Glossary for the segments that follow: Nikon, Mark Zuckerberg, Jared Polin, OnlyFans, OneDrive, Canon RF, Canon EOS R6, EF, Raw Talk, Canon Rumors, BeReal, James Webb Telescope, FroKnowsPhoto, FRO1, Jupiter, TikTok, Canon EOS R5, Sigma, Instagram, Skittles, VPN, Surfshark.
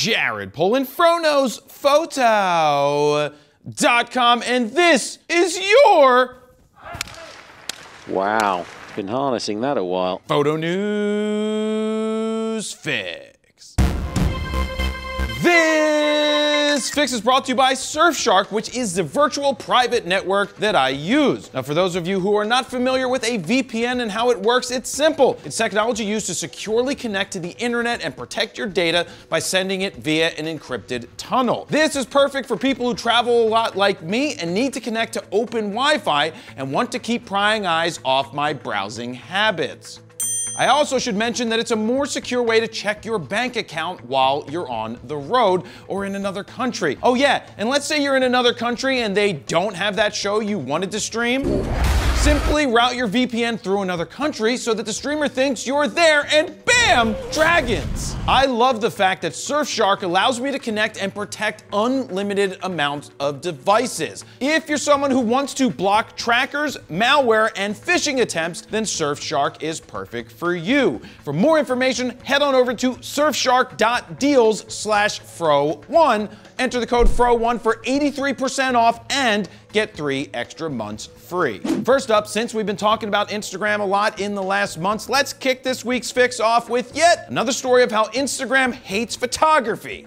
Jared Polin, FroKnowsPhoto.com, and this is your... Wow, been harnessing that a while. Photo News Fix. This fix is brought to you by Surfshark, which is the virtual private network that I use. Now, for those of you who are not familiar with a VPN and how it works, it's simple. It's technology used to securely connect to the internet and protect your data by sending it via an encrypted tunnel. This is perfect for people who travel a lot like me and need to connect to open Wi-Fi and want to keep prying eyes off my browsing habits. I also should mention that it's a more secure way to check your bank account while you're on the road or in another country. Oh yeah, and let's say you're in another country and they don't have that show you wanted to stream. Simply route your VPN through another country so that the streamer thinks you're there and bam, dragons. I love the fact that Surfshark allows me to connect and protect unlimited amounts of devices. If you're someone who wants to block trackers, malware, and phishing attempts, then Surfshark is perfect for you. For more information, head on over to surfshark.deals/fro1. Enter the code FRO1 for 83% off and get 3 extra months free. First up, since we've been talking about Instagram a lot in the last months, let's kick this week's fix off with yet another story of how Instagram hates photography.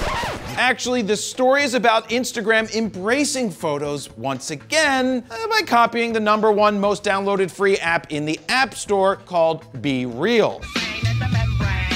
Actually, this story is about Instagram embracing photos once again by copying the #1 most downloaded free app in the App Store called BeReal.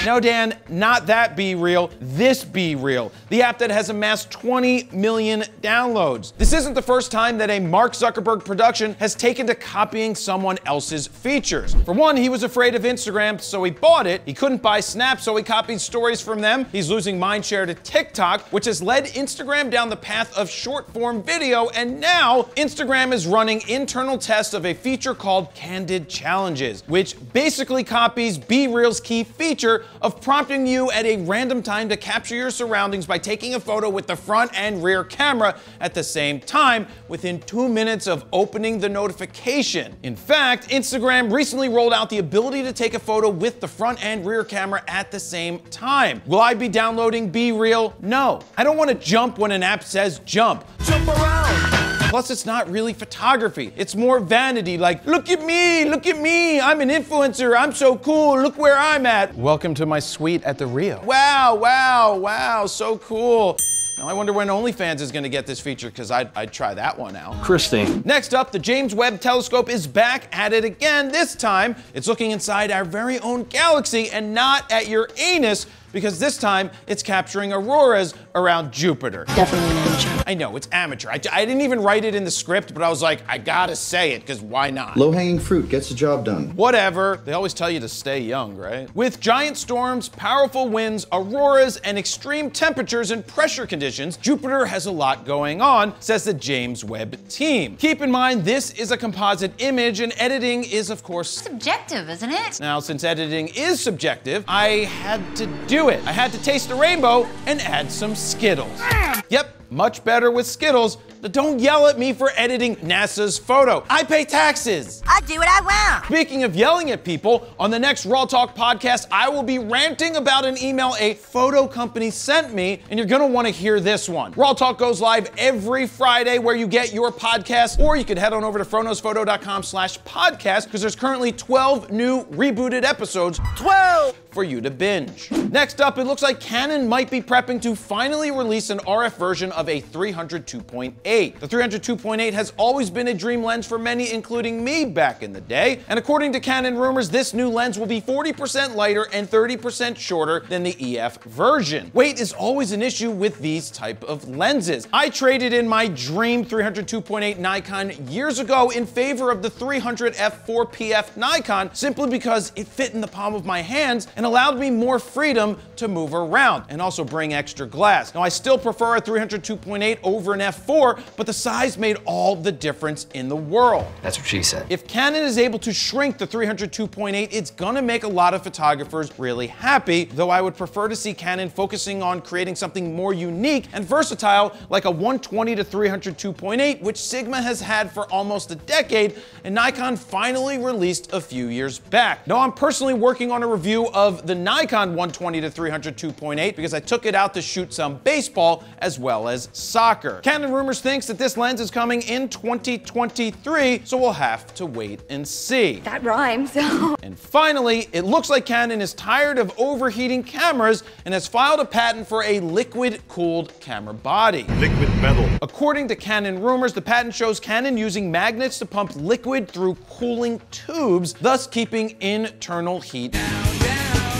No, Dan, not that BeReal, this BeReal, the app that has amassed 20 million downloads. This isn't the first time that a Mark Zuckerberg production has taken to copying someone else's features. For one, he was afraid of Instagram, so he bought it. He couldn't buy Snap, so he copied stories from them. He's losing mindshare to TikTok, which has led Instagram down the path of short-form video, and now Instagram is running internal tests of a feature called Candid Challenges, which basically copies BeReal's key feature of prompting you at a random time to capture your surroundings by taking a photo with the front and rear camera at the same time within 2 minutes of opening the notification. In fact, Instagram recently rolled out the ability to take a photo with the front and rear camera at the same time. Will I be downloading BeReal? No. I don't want to jump when an app says jump. Jump around! Plus, it's not really photography. It's more vanity, like, look at me, I'm an influencer, I'm so cool, look where I'm at. Welcome to my suite at the Rio. Wow, wow, wow, so cool. Now I wonder when OnlyFans is gonna get this feature, because I'd try that one out. Christine. Next up, the James Webb Telescope is back at it again. This time, it's looking inside our very own galaxy and not at your anus, because this time it's capturing auroras around Jupiter. Definitely an amateur. I know, it's amateur. I didn't even write it in the script, but I was like, I gotta say it, because why not? Low-hanging fruit gets the job done. Whatever. They always tell you to stay young, right? With giant storms, powerful winds, auroras, and extreme temperatures and pressure conditions, Jupiter has a lot going on, says the James Webb team. Keep in mind, this is a composite image, and editing is, of course, subjective, isn't it? Now, since editing is subjective, I had to do it. I had to taste the rainbow and add some Skittles. Yep, much better with Skittles, but don't yell at me for editing NASA's photo. I pay taxes. I do what I want. Speaking of yelling at people, on the next Raw Talk podcast, I will be ranting about an email a photo company sent me, and you're gonna wanna hear this one. Raw Talk goes live every Friday where you get your podcast, or you could head on over to FroKnowsPhoto.com/podcast, because there's currently 12 new rebooted episodes. 12! For you to binge. Next up, it looks like Canon might be prepping to finally release an RF version of a 300 2.8. The 300 2.8 has always been a dream lens for many, including me back in the day. And according to Canon Rumors, this new lens will be 40% lighter and 30% shorter than the EF version. Weight is always an issue with these type of lenses. I traded in my dream 300 2.8 Nikon years ago in favor of the 300 f4PF Nikon, simply because it fit in the palm of my hands and allowed me more freedom to move around and also bring extra glass. Now, I still prefer a 300 2.8 over an f4, but the size made all the difference in the world. That's what she said. If Canon is able to shrink the 300 2.8, it's gonna make a lot of photographers really happy, though I would prefer to see Canon focusing on creating something more unique and versatile, like a 120 to 300 2.8, which Sigma has had for almost a decade, and Nikon finally released a few years back. Now, I'm personally working on a review of of the Nikon 120 to 300 2.8 because I took it out to shoot some baseball as well as soccer. Canon Rumors thinks that this lens is coming in 2023, so we'll have to wait and see. That rhymes. And finally, it looks like Canon is tired of overheating cameras and has filed a patent for a liquid-cooled camera body. Liquid metal. According to Canon Rumors, the patent shows Canon using magnets to pump liquid through cooling tubes, thus keeping internal heat down.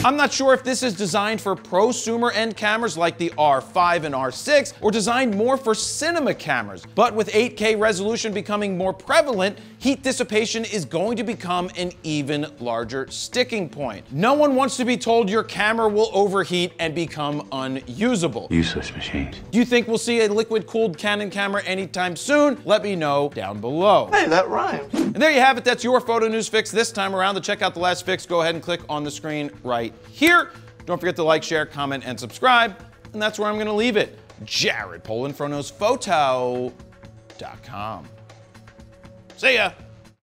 I'm not sure if this is designed for prosumer end cameras like the R5 and R6, or designed more for cinema cameras. But with 8K resolution becoming more prevalent, heat dissipation is going to become an even larger sticking point. No one wants to be told your camera will overheat and become unusable. Useless machines. Do you think we'll see a liquid-cooled Canon camera anytime soon? Let me know down below. Hey, that rhymes. And there you have it. That's your photo news fix this time around. To check out the last fix, go ahead and click on the screen right here. Don't forget to like, share, comment, and subscribe. And that's where I'm gonna leave it. Jared Polin, FroKnowsPhoto.com. See ya.